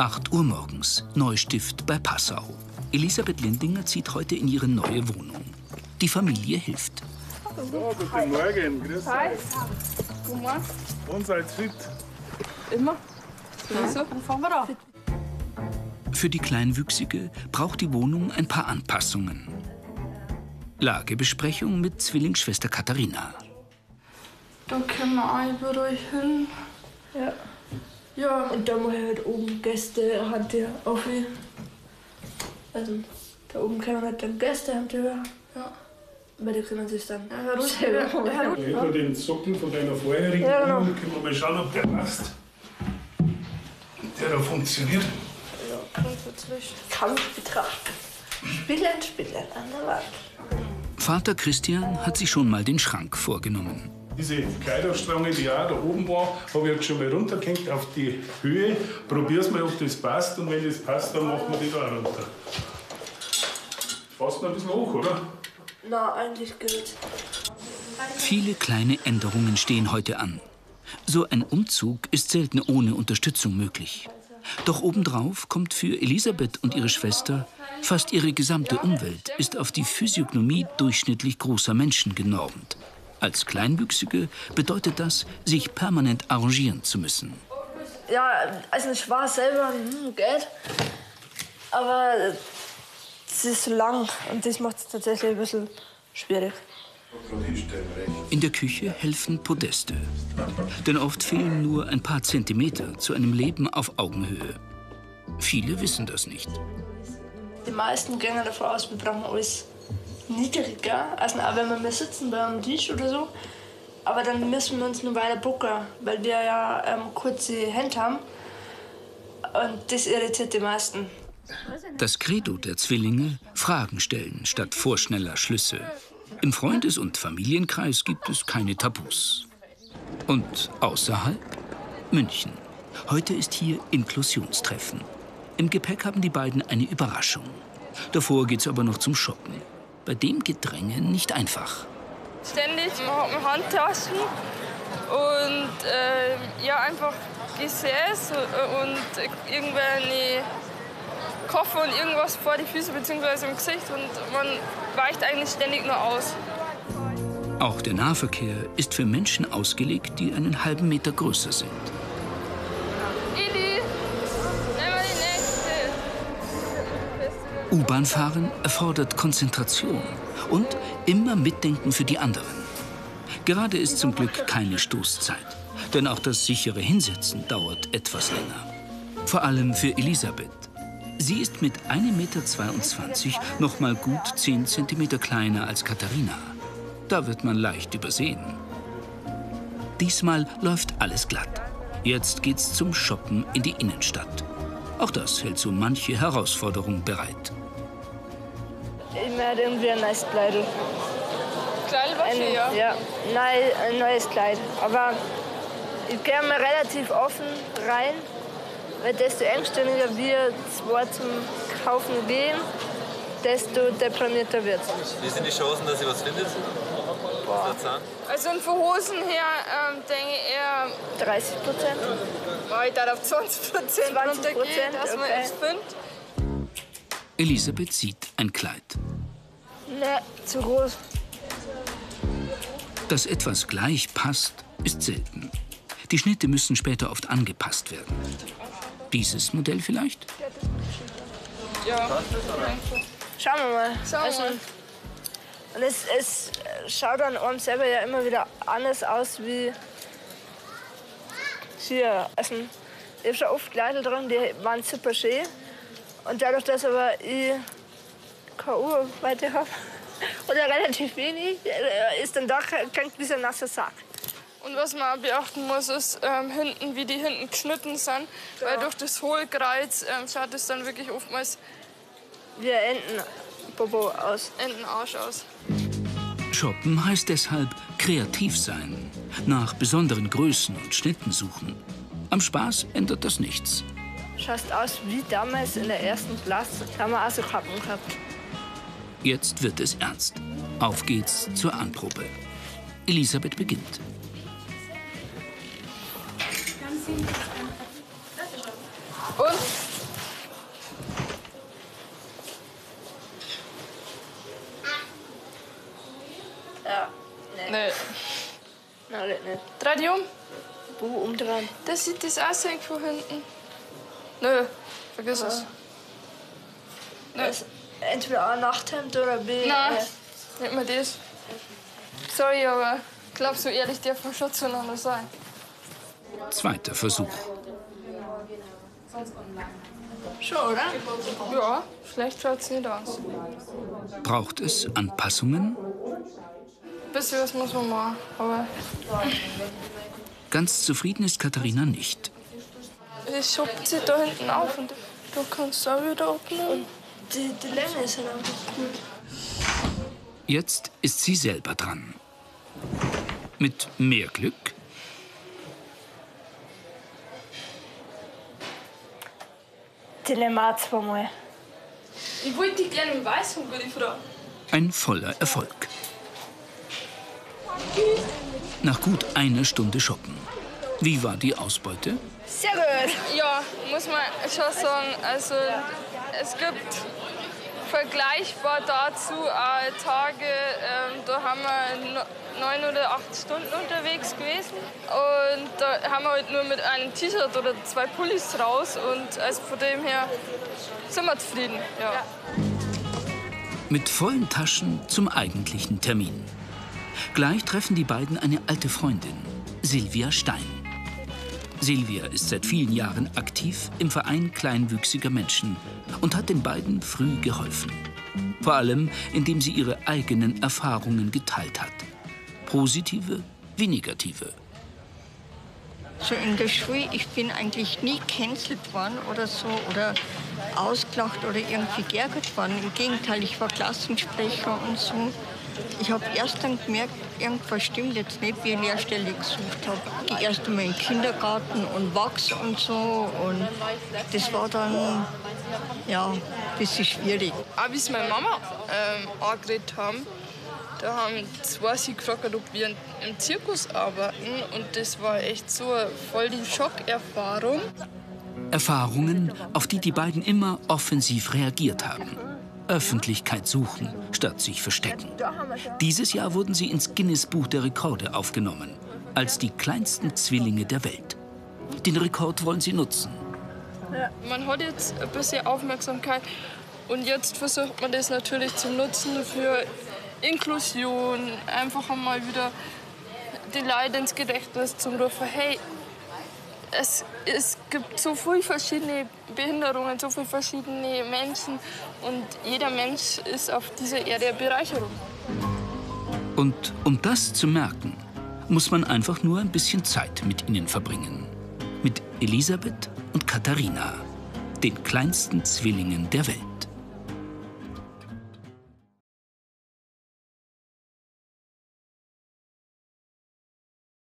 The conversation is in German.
8 Uhr morgens, Neustift bei Passau. Elisabeth Lindinger zieht heute in ihre neue Wohnung. Die Familie hilft. So, guten Morgen, grüß euch. Und seid fit? Immer. So, dann fahren wir da. Für die Kleinwüchsige braucht die Wohnung ein paar Anpassungen. Lagebesprechung mit Zwillingsschwester Katharina. Da können wir auch überall hin. Ja. Ja, und da mache ich halt oben Gäste, hat der auch viel. Also, da oben können wir halt dann Gäste haben, ja. Weil die können sich dann selber machen. Wenn du den Socken von deiner vorherigen Wohnung, können wir mal schauen, ob der passt. Ob der da funktioniert. Kampf betrachten. Spielen, spielen an der Wand. Vater Christian hat sich schon mal den Schrank vorgenommen. Diese Kleiderstange, die auch da oben war, habe ich jetzt schon mal runtergehängt auf die Höhe. Probier's mal, ob das passt. Und wenn das passt, dann machen wir die da runter. Passt noch ein bisschen hoch, oder? Na, eigentlich gut. Viele kleine Änderungen stehen heute an. So ein Umzug ist selten ohne Unterstützung möglich. Doch obendrauf kommt für Elisabeth und ihre Schwester, fast ihre gesamte Umwelt ist auf die Physiognomie durchschnittlich großer Menschen genormt. Als Kleinwüchsige bedeutet das, sich permanent arrangieren zu müssen. Ja, also ich war selber Geld, aber es ist so lang und das macht es tatsächlich ein bisschen schwierig. In der Küche helfen Podeste. Denn oft fehlen nur ein paar Zentimeter zu einem Leben auf Augenhöhe. Viele wissen das nicht. Die meisten gehen davon aus, wir brauchen alles niedriger. Also auch wenn wir mehr sitzen bei einem Tisch oder so. Aber dann müssen wir uns nur weiter bucken, weil wir ja kurze Hände haben. Und das irritiert die meisten. Das Credo der Zwillinge: Fragen stellen statt vorschneller Schlüsse. Im Freundes- und Familienkreis gibt es keine Tabus. Und außerhalb? München. Heute ist hier Inklusionstreffen. Im Gepäck haben die beiden eine Überraschung. Davor geht's aber noch zum Shoppen. Bei dem Gedränge nicht einfach. Ständig hat man Handtaschen und ja, einfach Gesäß und irgendwelche Koffer und irgendwas vor die Füße bzw. im Gesicht und man weicht eigentlich ständig nur aus. Auch der Nahverkehr ist für Menschen ausgelegt, die einen halben Meter größer sind. Eli, nimm mal die nächste. U-Bahn fahren erfordert Konzentration und immer Mitdenken für die anderen. Gerade ist zum Glück keine Stoßzeit, denn auch das sichere Hinsetzen dauert etwas länger. Vor allem für Elisabeth. Sie ist mit 1,22 Meter noch mal gut 10 Zentimeter kleiner als Katharina. Da wird man leicht übersehen. Diesmal läuft alles glatt. Jetzt geht's zum Shoppen in die Innenstadt. Auch das hält so manche Herausforderung bereit. Ich möchte irgendwie ein neues Kleid. Kleid was hier, ja? Ja, ein neues Kleid. Aber ich gehe mal relativ offen rein. Weil desto engständiger wir zwei zum Kaufen gehen, desto deprimierter wird es. Wie sind die Chancen, dass ihr was findet? Boah. Also von Hosen her denke ich eher 30%. Oh, ich darf auf 20% runtergehen, dass man es findet. Elisabeth sieht ein Kleid. Ne, zu groß. Dass etwas gleich passt, ist selten. Die Schnitte müssen später oft angepasst werden. Dieses Modell vielleicht? Ja. Schauen wir mal. Und es schaut an einem selber ja immer wieder anders aus wie hier. Also, ich habe schon oft Kleider drin, die waren super schön. Und dadurch, dass aber ich keine Uhrweite habe oder relativ wenig, ist dann doch kein bisschen ein nasser Sack. Und was man auch beachten muss, ist, hinten, wie die hinten geschnitten sind. Ja. Weil durch das Hohlkreuz schaut es dann wirklich oftmals wie ein Entenbobo aus. Entenarsch aus. Shoppen heißt deshalb kreativ sein. Nach besonderen Größen und Schnitten suchen. Am Spaß ändert das nichts. Schaust aus wie damals in der ersten Klasse. Da haben wir auch so Kappen gehabt. Jetzt wird es ernst. Auf geht's zur Anprobe. Elisabeth beginnt. Und ja, nee. Nein, nicht. Tradium? Wo umdrehen? Das sieht das aussehen von hinten. Nö, vergiss es. Nö. Also entweder A, Nachthemd oder B. Nein, nicht mal das. Sorry, aber ich glaube, so ehrlich darf man schon zueinander sein. Zweiter Versuch. Schon, oder? Ja, schlecht schaut es nicht aus. Braucht es Anpassungen? Ein bisschen was muss man machen, aber... Ganz zufrieden ist Katharina nicht. Es schubt sich da hinten auf und du kannst auch wieder abnehmen. Die Länge ist halt einfach gut. Jetzt ist sie selber dran. Mit mehr Glück. Dilemma zweimal. Ich wollte dich gerne im Weißen, gute Frau. Ein voller Erfolg. Nach gut einer Stunde shoppen. Wie war die Ausbeute? Sehr gut. Ja, muss man schon sagen. Also, es gibt vergleichbar dazu Tage, da haben wir 9 oder 8 Stunden unterwegs gewesen. Und da haben wir halt nur mit einem T-Shirt oder 2 Pullis raus. Und also von dem her sind wir zufrieden. Ja. Ja. Mit vollen Taschen zum eigentlichen Termin. Gleich treffen die beiden eine alte Freundin, Silvia Stein. Silvia ist seit vielen Jahren aktiv im Verein kleinwüchsiger Menschen und hat den beiden früh geholfen. Vor allem, indem sie ihre eigenen Erfahrungen geteilt hat. Positive wie negative. So in der Schule, ich bin eigentlich nie gecancelt worden oder so oder ausgelacht oder irgendwie geärgert worden. Im Gegenteil, ich war Klassensprecher und so. Ich habe erst dann gemerkt, irgendwas stimmt jetzt nicht, wie ich eine Lehrstelle gesucht habe. Ich gehe erst einmal in den Kindergarten und wachse und so. Und das war dann ja, ein bisschen schwierig. Auch wie es meine Mama angeredet haben, da haben 2 sie gefragt, ob wir im Zirkus arbeiten. Und das war echt so voll die Schockerfahrung. Erfahrungen, auf die die beiden immer offensiv reagiert haben. Öffentlichkeit suchen, statt sich verstecken. Dieses Jahr wurden sie ins Guinness-Buch der Rekorde aufgenommen, als die kleinsten Zwillinge der Welt. Den Rekord wollen sie nutzen. Man hat jetzt ein bisschen Aufmerksamkeit und jetzt versucht man das natürlich zu nutzen für Inklusion, einfach einmal wieder die Leute ins Gedächtnis zu rufen. Hey, es gibt so viele verschiedene Behinderungen, so viele verschiedene Menschen. Und jeder Mensch ist auf dieser Erde eine Bereicherung. Und um das zu merken, muss man einfach nur ein bisschen Zeit mit ihnen verbringen. Mit Elisabeth und Katharina, den kleinsten Zwillingen der Welt.